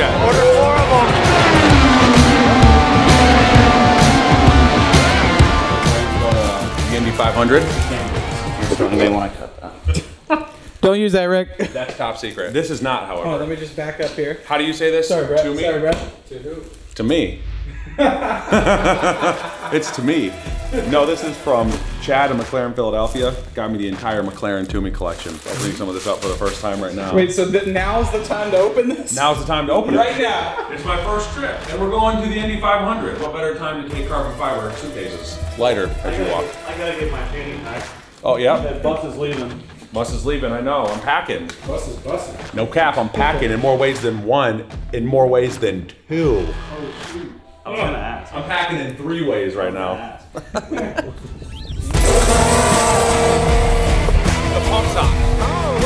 Yeah. Order 4 of them. The Indy 500. You're starting to want to cut that. Don't use that, Rick. That's top secret. This is not, however. Oh, let me just back up here. How do you say this? Sorry, Brett. To me? Sorry, Brett. To who? To me. It's to me. No, this is from Chad in McLaren, Philadelphia. Got me the entire McLaren To Me collection. So I'll bring some of this up for the first time right now. Wait, so now's the time to open this? Now's the time to open it. Right now. It's my first trip, and we're going to the Indy 500. What better time to take carbon fiber suitcases? Lighter as you walk. I gotta get my fanny pack. Oh, yeah? That bus is leaving. Bus is leaving, I know. I'm packing. Bus is busing. No cap, I'm packing in more ways than one, in more ways than two. Oh, shoot. I was gonna ask. I'm packing in 3 ways right now. The pump stop. Oh,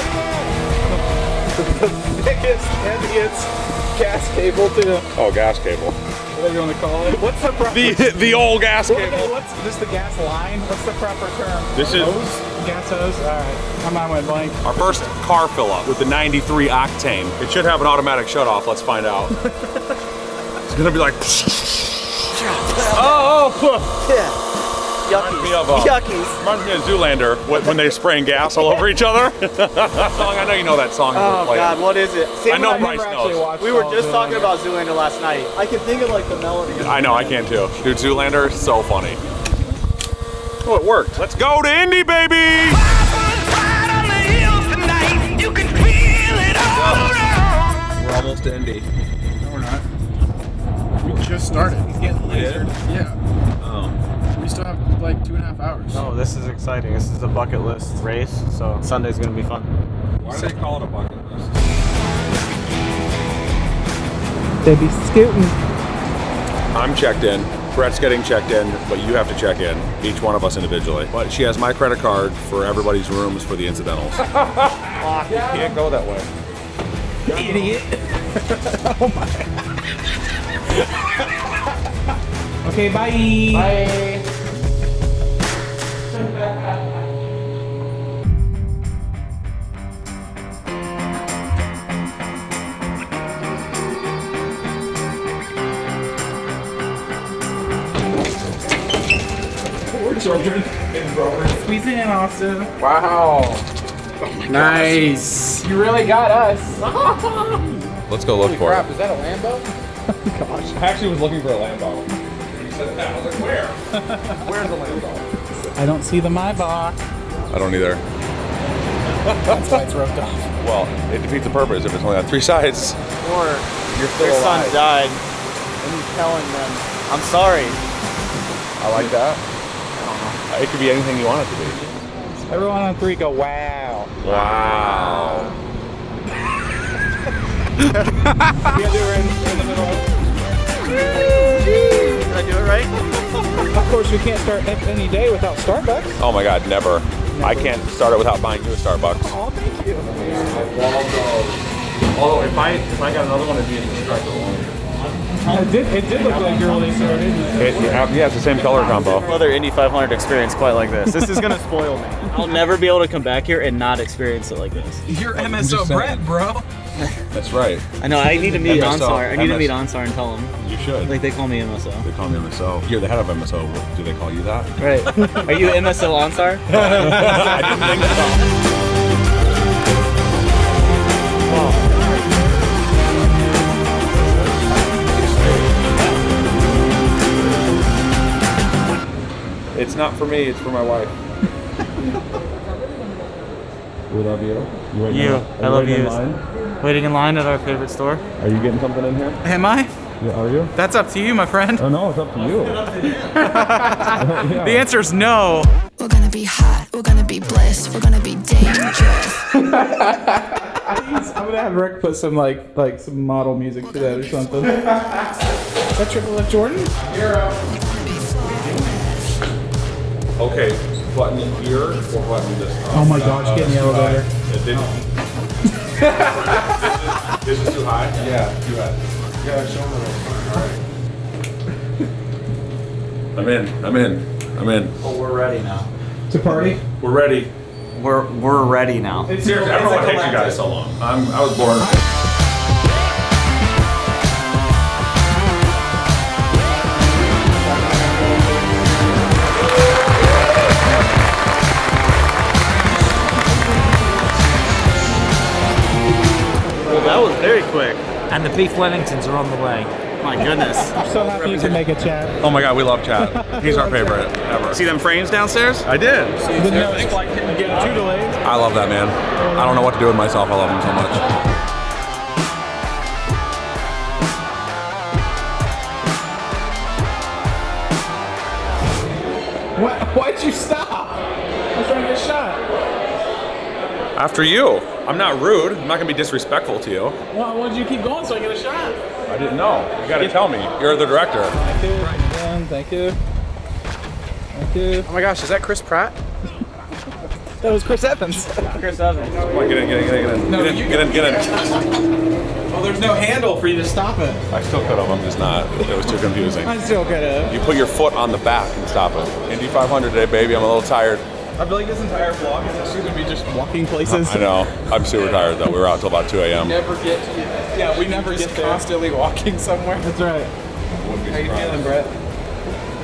the thickest, heaviest gas cable too. Oh, gas cable. Whatever you want to call it. What's the proper? The old gas cable. What's this? The gas line. What's the proper term? This is hose? Gas hose. All right, I'm on my blank. Our first car fill up with the 93 octane. It should have an automatic shutoff. Let's find out. It's gonna be like. Oh, yeah. Yuckies. Reminds me of Zoolander when they're spraying gas all over each other. That song, I know you know that song. Oh God, what is it? See, I know Bryce knows. We were just talking about Zoolander last night. I can think of like the melody. I know, I can too. Dude, Zoolander is so funny. Oh, it worked. Let's go to Indy, baby! We're almost to Indy. No, we're not. We just started. Yeah. Oh. We still have like 2.5 hours. Oh, this is exciting. This is a bucket list race, so Sunday's gonna be fun. Why do they call it a bucket list? They be scooting. I'm checked in. Brett's getting checked in, but you have to check in. Each one of us individually. But she has my credit card for everybody's rooms for the incidentals. Oh, you can't go that way. Idiot. Oh my. Okay, bye. Bye. Poor children and brothers. Squeeze it in, Austin. Wow. Oh nice. Gosh. You really got us. Let's go look Holy for crap, it. Is that a Lambo? Gosh. I actually was looking for a Lambo. You said that. I was like, where? Where's the Lambo? I don't see the Maybach. I don't either. That's why it's roped off. Well, it defeats the purpose if it's only on 3 sides. Or your son died, and he's telling them, "I'm sorry." I like that. I don't know. It could be anything you want it to be. Everyone on 3 go, "Wow!" Wow. Yeah, they were in the middle. Did I do it right? Of course, we can't start any day without Starbucks. Oh my God, never. I can't start it without buying you a Starbucks. Oh, thank you. Although, if I got another one, it'd be an extra. It did look like you're really started. Yeah, it's the same color combo. Another Indy 500 experience quite like this. This is gonna spoil me. I'll never be able to come back here and not experience it like this. You're MSO Brett, bro. That's right. I know, I need to meet Ansar. I need to meet Ansar and tell him. You should. Like, they call me MSO. They call me MSO. You're the head of MSO. What, do they call you that? Right. Are you MSO Ansar? I didn't think so. Wow. It's not for me, it's for my wife. We love you. I love you. Waiting in line at our favorite store. Are you getting something in here? Am I? Yeah, are you? That's up to you, my friend. Oh no, it's up to you. The answer is no. We're gonna be hot. We're gonna be blessed. We're gonna be dangerous. I'm gonna have Rick put some like some model music to that or something. Is that Triple F Jordan? Hero. Okay, button here or button this time? Oh my gosh, get in the elevator. It didn't. This is too high? Yeah, too high. Yeah, show me. Alright. I'm in. Oh, we're ready now. To party? We're ready. We're ready now. Seriously, I don't know what takes you guys so long. I was born. and the beef Wellingtons are on the way. My goodness. I'm so happy you can make a Chad. Oh my God, we love Chad. He's our favorite ever. See them frames downstairs? I did. I love that man. I don't know what to do with myself. I love him so much. Why'd you stop? I was trying to get shot. After you. I'm not rude. I'm not going to be disrespectful to you. Well, why did you keep going so I get a shot? I didn't know. You got to tell me. You're the director. Thank you. Right. Thank you. Thank you. Oh my gosh, is that Chris Pratt? That was Chris Evans. Chris Evans. Come on, get in. No, get in. Well, there's no handle for you to stop it. I still could have, I'm just not. It was too confusing. I still could have. You put your foot on the back and stop it. Indy 500 today, baby. I'm a little tired. I feel like this entire vlog is actually going to be just walking places. I know. I'm super tired, though. We were out till about 2 a.m. We never get there. Constantly walking somewhere. That's right. How you feeling, Brett?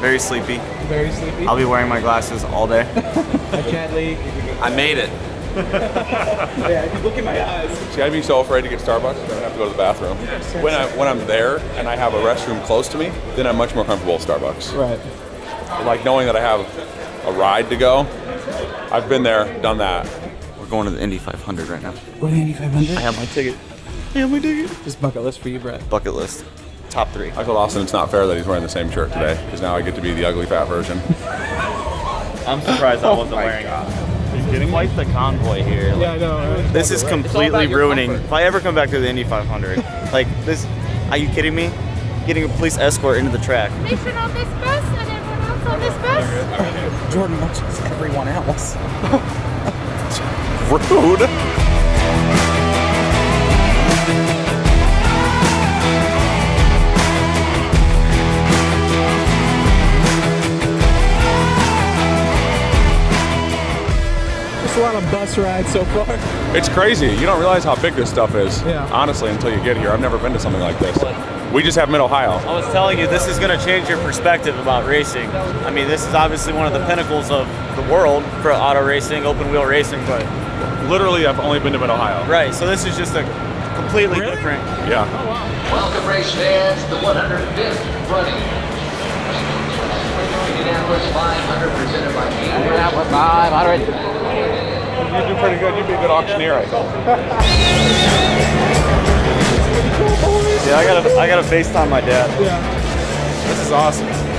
Very sleepy. Very sleepy? I'll be wearing my glasses all day. I can't leave. I made it. Yeah, if you look in my eyes. See, I'd be so afraid to get Starbucks that I have to go to the bathroom. When I'm there and I have a restroom close to me, then I'm much more comfortable at Starbucks. Right. But like knowing that I have a ride to go, I've been there, done that. We're going to the Indy 500 right now. We're the Indy 500? I have my ticket. I have my ticket. Just bucket list for you, Brett. Bucket list. Top 3. I told Austin it's not fair that he's wearing the same shirt today, because now I get to be the ugly fat version. I'm surprised I wasn't wearing it. Quite the convoy here. Like, yeah, I know. Right? This is completely ruining. If I ever come back to the Indy 500, like this, are you kidding me? Getting a police escort into the track. Mission on this bus and everyone else on this bus. Jordan watches everyone else. Rude. A lot of bus rides so far. It's crazy. You don't realize how big this stuff is, honestly, until you get here. I've never been to something like this. We just have Mid-Ohio. I was telling you, this is going to change your perspective about racing. I mean, this is obviously one of the pinnacles of the world for auto racing, open wheel racing, but literally I've only been to Mid-Ohio. Right, so this is just a completely different. Yeah. Oh, wow. Welcome race fans, the 105th running Indianapolis 500 presented by Indianapolis 500. You do pretty good. You'd be a good auctioneer, I think. Yeah, I gotta FaceTime my dad. Yeah. This is awesome.